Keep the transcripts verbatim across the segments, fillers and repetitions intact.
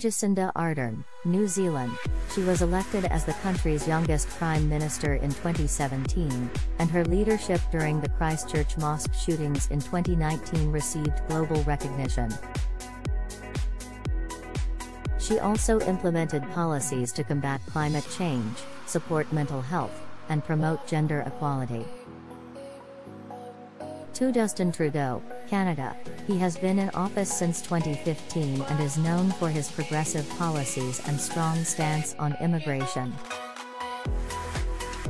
Jacinda Ardern, New Zealand. She was elected as the country's youngest prime minister in twenty seventeen, and her leadership during the Christchurch mosque shootings in twenty nineteen received global recognition. She also implemented policies to combat climate change, support mental health, and promote gender equality. To Justin Trudeau, Canada. He has been in office since twenty fifteen and is known for his progressive policies and strong stance on immigration.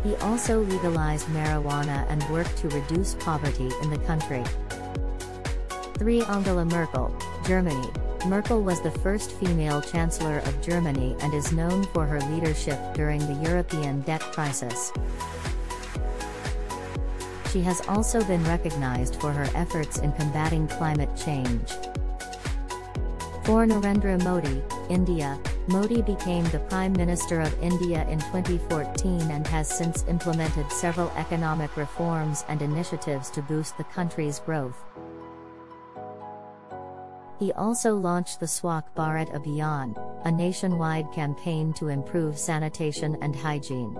He also legalized marijuana and worked to reduce poverty in the country. three Angela Merkel, Germany. Merkel was the first female chancellor of Germany and is known for her leadership during the European debt crisis. She has also been recognized for her efforts in combating climate change. four Narendra Modi, India. Modi became the Prime Minister of India in twenty fourteen and has since implemented several economic reforms and initiatives to boost the country's growth. He also launched the Swachh Bharat Abhiyan, a nationwide campaign to improve sanitation and hygiene.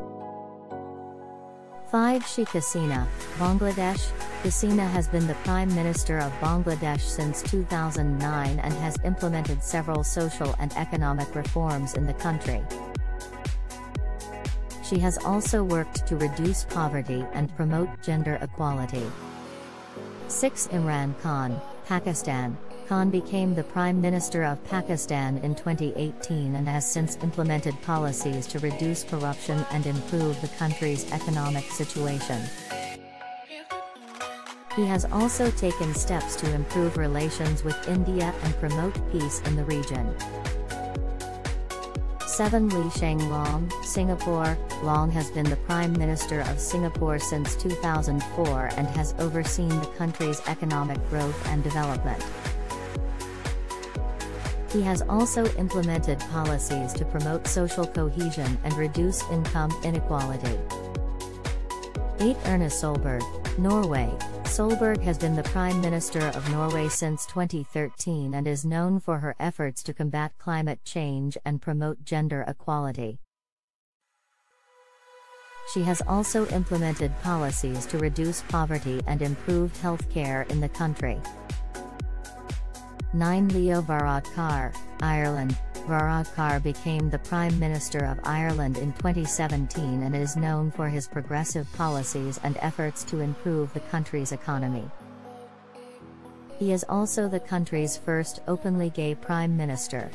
five Sheikh Hasina, Bangladesh. Hasina has been the Prime Minister of Bangladesh since two thousand nine and has implemented several social and economic reforms in the country. She has also worked to reduce poverty and promote gender equality. six Imran Khan, Pakistan. Khan became the Prime Minister of Pakistan in twenty eighteen and has since implemented policies to reduce corruption and improve the country's economic situation. He has also taken steps to improve relations with India and promote peace in the region. seven Lee Hsien Loong, Singapore. Loong has been the Prime Minister of Singapore since two thousand four and has overseen the country's economic growth and development. He has also implemented policies to promote social cohesion and reduce income inequality. eight Erna Solberg, Norway. Solberg has been the Prime Minister of Norway since twenty thirteen and is known for her efforts to combat climate change and promote gender equality. She has also implemented policies to reduce poverty and improve healthcare in the country. nine Leo Varadkar, Ireland. Varadkar became the Prime Minister of Ireland in twenty seventeen and is known for his progressive policies and efforts to improve the country's economy. He is also the country's first openly gay Prime Minister.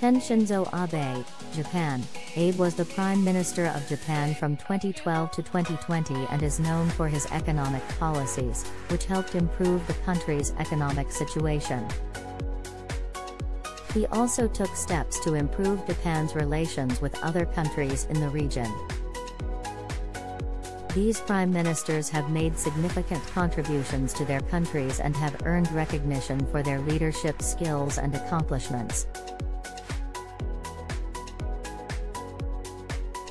ten Shinzo Abe, Japan. Abe was the Prime Minister of Japan from twenty twelve to twenty twenty and is known for his economic policies, which helped improve the country's economic situation. He also took steps to improve Japan's relations with other countries in the region. These prime ministers have made significant contributions to their countries and have earned recognition for their leadership skills and accomplishments.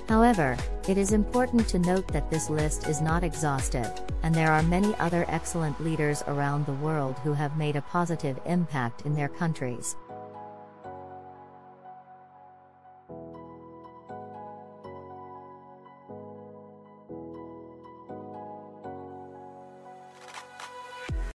However, it is important to note that this list is not exhaustive, and there are many other excellent leaders around the world who have made a positive impact in their countries.